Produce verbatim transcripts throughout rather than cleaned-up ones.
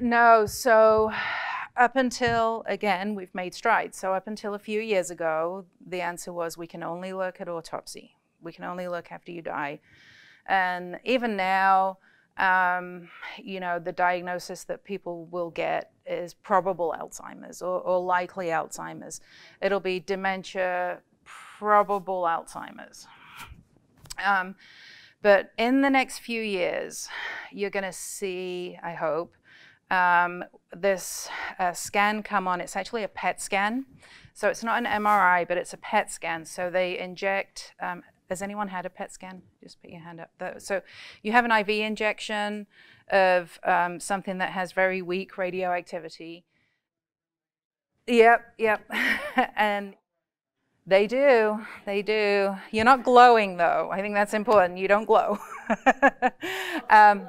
No, so up until, again, we've made strides. So up until a few years ago, the answer was we can only look at autopsy. We can only look after you die. And even now, um, you know, the diagnosis that people will get is probable Alzheimer's or, or likely Alzheimer's. It'll be dementia, probable Alzheimer's. Um, but in the next few years, you're gonna see, I hope, um, this uh, scan come on. It's actually a P E T scan. So it's not an M R I, but it's a P E T scan. So they inject, um, has anyone had a P E T scan? Just put your hand up. So you have an I V injection of um, something that has very weak radioactivity. Yep, yep. And they do, they do. You're not glowing though. I think that's important. You don't glow. um,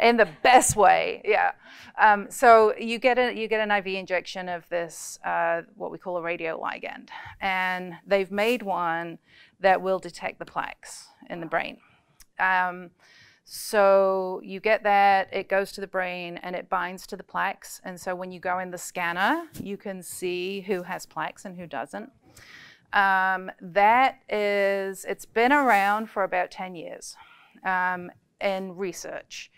in the best way, yeah. Um, so you get a, you get an I V injection of this, uh, what we call a radio ligand, and they've made one that will detect the plaques in the brain. Um, so you get that, it goes to the brain and it binds to the plaques. And so when you go in the scanner, you can see who has plaques and who doesn't. Um, that is, it's been around for about ten years um, in research.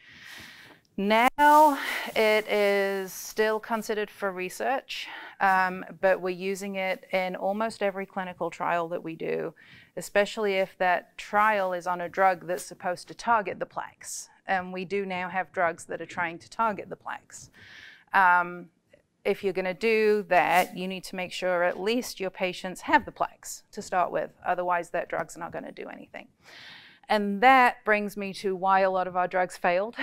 Now it is still considered for research, um, but we're using it in almost every clinical trial that we do, especially if that trial is on a drug that's supposed to target the plaques. And we do now have drugs that are trying to target the plaques. Um, if you're going to do that, you need to make sure at least your patients have the plaques to start with, otherwise that drug's not going to do anything. And that brings me to why a lot of our drugs failed.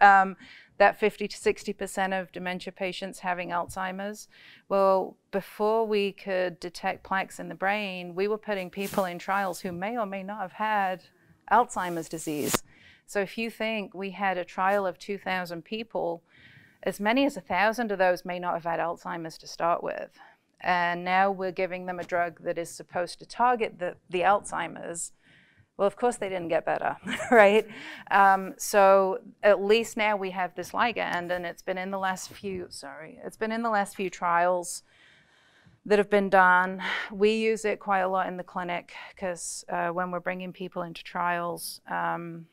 um, that fifty to sixty percent of dementia patients having Alzheimer's. Well, before we could detect plaques in the brain, we were putting people in trials who may or may not have had Alzheimer's disease. So if you think we had a trial of two thousand people, as many as one thousand of those may not have had Alzheimer's to start with. And now we're giving them a drug that is supposed to target the, the Alzheimer's. Well, of course they didn't get better, right? Um, so at least now we have this ligand, and it's been in the last few, sorry, it's been in the last few trials that have been done. We use it quite a lot in the clinic because uh, when we're bringing people into trials, um,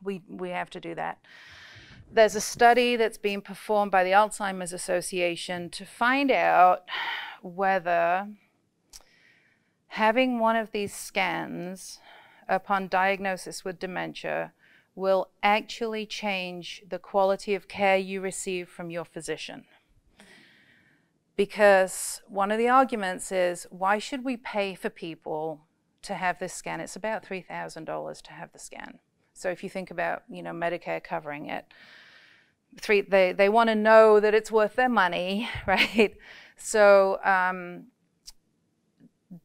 we, we have to do that. There's a study that's being performed by the Alzheimer's Association to find out whether having one of these scans upon diagnosis with dementia will actually change the quality of care you receive from your physician. Because one of the arguments is, why should we pay for people to have this scan? It's about three thousand dollars to have the scan. So if you think about, you know, Medicare covering it, three, they, they want to know that it's worth their money, right? So, um,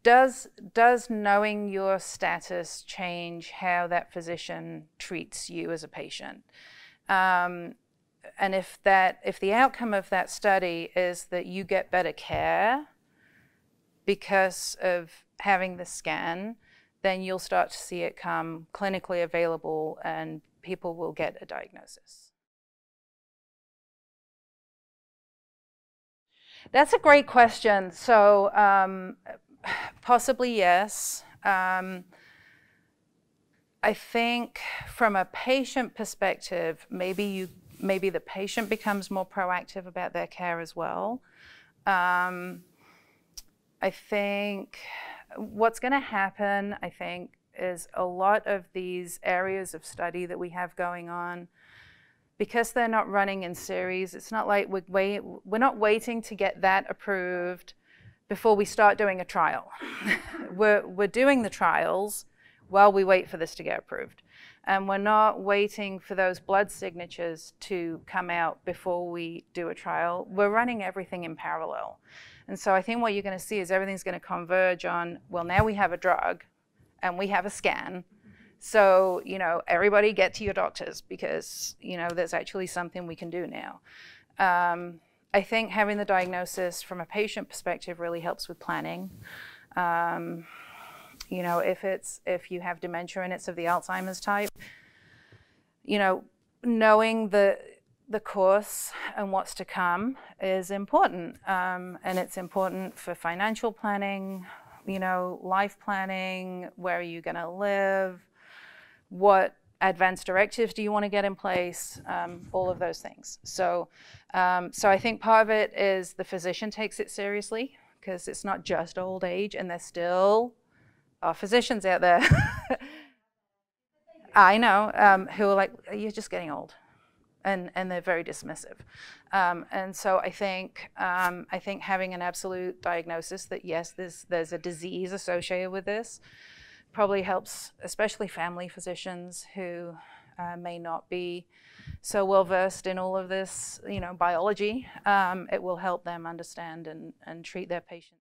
Does, does knowing your status change how that physician treats you as a patient? Um, and if, that, if the outcome of that study is that you get better care because of having the scan, then you'll start to see it come clinically available and people will get a diagnosis. That's a great question. So, um, possibly yes. Um, I think from a patient perspective, maybe you, maybe the patient becomes more proactive about their care as well. Um, I think what's going to happen, I think, is a lot of these areas of study that we have going on, because they're not running in series. It's not like we're wait, we're not waiting to get that approved before we start doing a trial. we're, we're doing the trials while we wait for this to get approved. And we're not waiting for those blood signatures to come out before we do a trial. We're running everything in parallel. And so I think what you're going to see is everything's going to converge on, well, now we have a drug and we have a scan. So, you know, everybody get to your doctors because, you know, there's actually something we can do now. Um, I think having the diagnosis from a patient perspective really helps with planning. Um, you know, if it's, if you have dementia and it's of the Alzheimer's type, you know, knowing the the course and what's to come is important, um, and it's important for financial planning, you know, life planning. Where are you going to live? What advanced directives do you want to get in place? Um, all of those things. So, um, so I think part of it is the physician takes it seriously, because it's not just old age, and there still are physicians out there. I know, um, who are like, you're just getting old. And, and they're very dismissive. Um, and so I think, um, I think having an absolute diagnosis that yes, there's, there's a disease associated with this probably helps, especially family physicians who uh, may not be so well versed in all of this, you know, biology. Um, it will help them understand and, and treat their patients.